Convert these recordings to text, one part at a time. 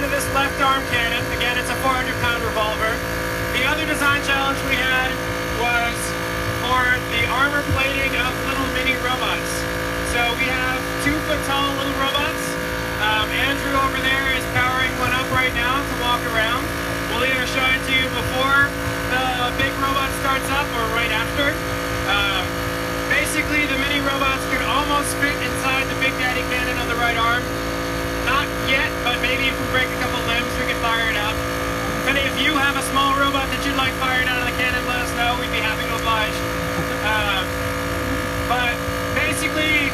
design of this left arm cannon. Again, it's a 400-pound revolver. The other design challenge we had was for the armor plating of little mini robots. So we have 2-foot-tall little robots. Andrew over there is powering one up right now to walk around. We'll either show it to you before the big robot starts up or right after. Basically, the mini robots could almost fit inside the Big Daddy cannon on the right arm. Not yet, but maybe if we break a couple limbs, we can fire it up. If any of you have a small robot that you'd like fired out of the cannon, let us know. We'd be happy to oblige. But basically,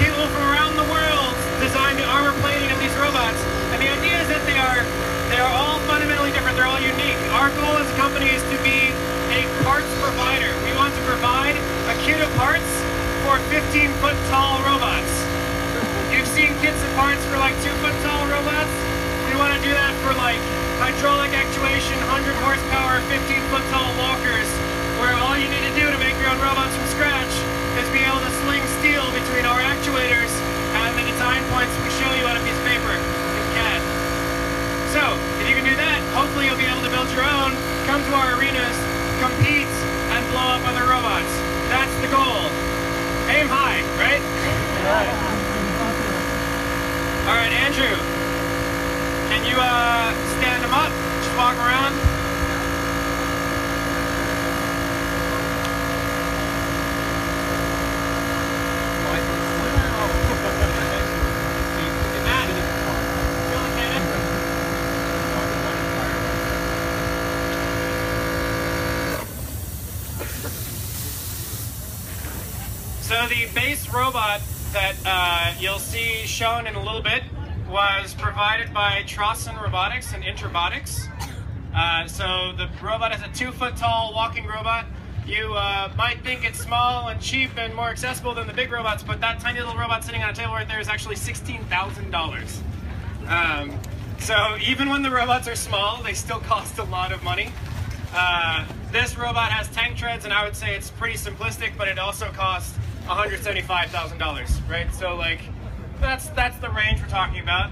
people from around the world designed the armor plating of these robots, and the idea is that they are all fundamentally different. They're all unique. Our goal as a company is to be a parts provider. We want to provide a kit of parts for 15-foot-tall robots. You've seen kits of parts for like 2-foot-tall robots. We want to do that for like hydraulic actuation, 100-horsepower, 15-foot-tall walkers, where all you need to do to make your own robots from scratch is be able to sling steel between our actuators and the design points we show you on a piece of paper in CAD. So, if you can do that, hopefully you'll be able to build your own, come to our arenas, compete, and blow up other robots. That's the goal. Aim high, right? Alright, Andrew, can you stand him up? Just walk around. So the base robot that you'll see shown in a little bit was provided by Trossen Robotics and Introbotix. So the robot is a 2-foot-tall walking robot. You might think it's small and cheap and more accessible than the big robots, but that tiny little robot sitting on a table right there is actually $16,000. So even when the robots are small, they still cost a lot of money. This robot has tank treads, and I would say it's pretty simplistic, but it also costs $175,000, right? So like, that's the range we're talking about.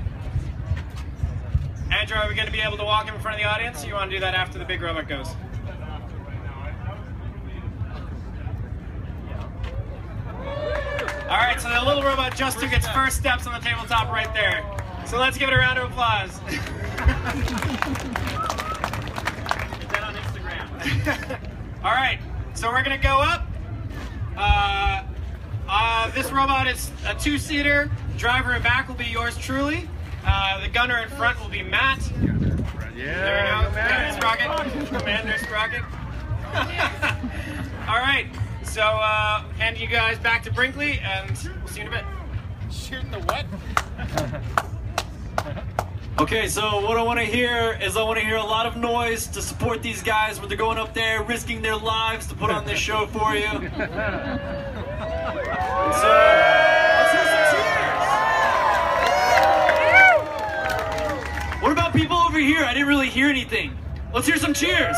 Andrew, are we going to be able to walk him in front of the audience, or you want to do that after the big robot goes? All right, so the little robot just took its first steps on the tabletop right there. So let's give it a round of applause. Get that on Instagram. All right, so we're going to go up. This robot is a 2-seater. Driver and back will be yours truly. The gunner in front will be Matt. Yeah, there we go. Commander Sprocket. Commander Sprocket. All right. So hand you guys back to Brinkley, and we'll see you in a bit. Shooting the what? Okay, so what I want to hear is a lot of noise to support these guys when they're going up there, risking their lives to put on this show for you. So, let's hear some cheers. What about people over here? I didn't really hear anything. Let's hear some cheers.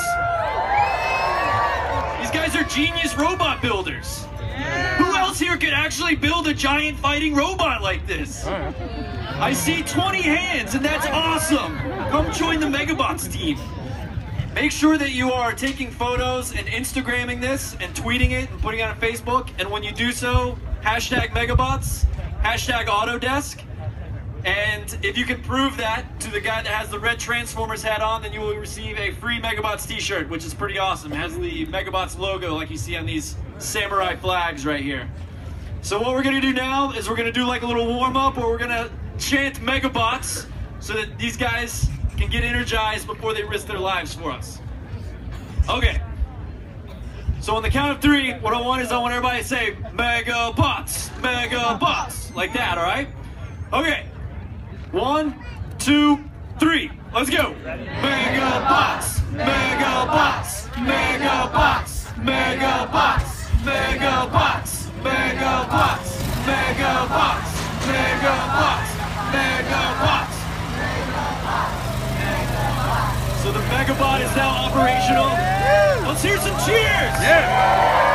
These guys are genius robot builders. Who else here could actually build a giant fighting robot like this? I see 20 hands, and that's awesome. Come join the Megabots team. Make sure that you are taking photos and Instagramming this and tweeting it and putting it on Facebook. And when you do so, hashtag Megabots, hashtag Autodesk. And if you can prove that to the guy that has the red Transformers hat on, then you will receive a free Megabots t-shirt, which is pretty awesome. It has the Megabots logo like you see on these samurai flags right here. So what we're going to do now is we're going to do like a little warm-up where we're going to chant Megabots so that these guys can get energized before they risk their lives for us. Okay. So on the count of 3, what I want is I want everybody to say Megabots, Megabots, like that, all right? Okay. 1, 2, 3. Let's go. Megabots, Megabots, Megabots, Megabots, Megabots, Megabots, Megabots, Megabots, Megabots. So the Megabot is now operational. Let's hear some cheers! Yeah!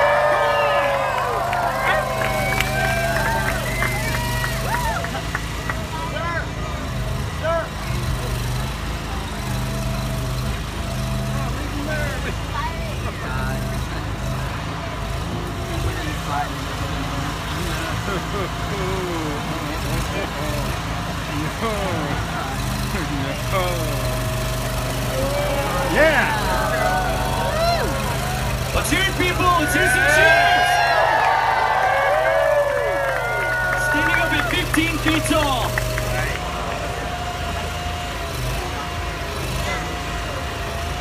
Yeah! Let's hear it, people! Let's hear some cheers! Standing up at 15 feet tall.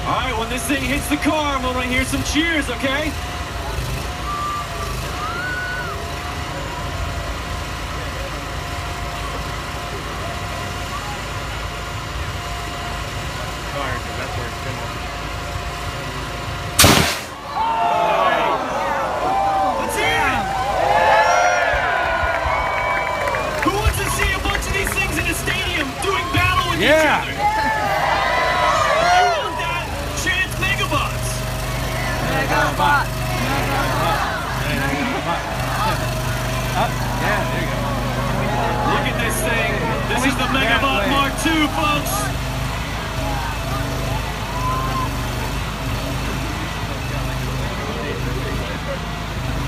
All right, when this thing hits the car, I'm gonna hear some cheers, okay?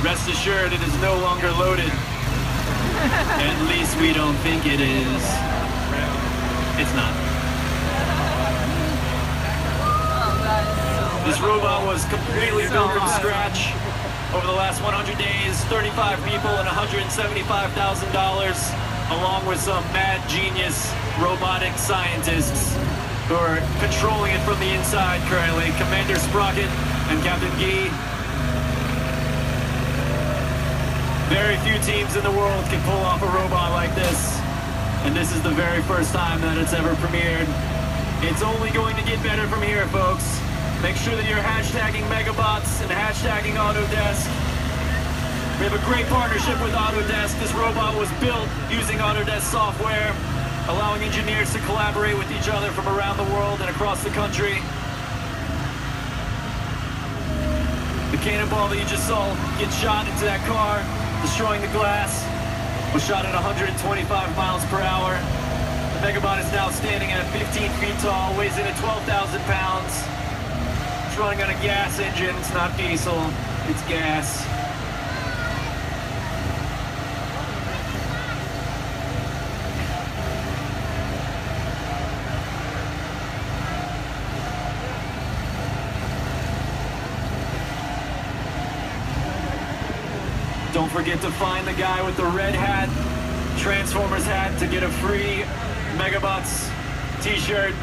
Rest assured, it is no longer loaded. At least we don't think it is. It's not. This robot was completely built from scratch. Over the last 100 days, 35 people and $175,000, along with some mad genius robotic scientists who are controlling it from the inside currently. Commander Sprocket and Captain Gee. Very few teams in the world can pull off a robot like this, and this is the very first time that it's ever premiered. It's only going to get better from here, folks. Make sure that you're hashtagging Megabots and hashtagging Autodesk. We have a great partnership with Autodesk. This robot was built using Autodesk software, allowing engineers to collaborate with each other from around the world and across the country. The cannonball that you just saw get shot into that car, destroying the glass, was shot at 125 miles per hour. The Megabot is now standing at 15 feet tall, weighs in at 12,000 pounds. It's running on a gas engine. It's not diesel, it's gas. Don't forget to find the guy with the red hat, Transformers hat, to get a free Megabots t-shirt.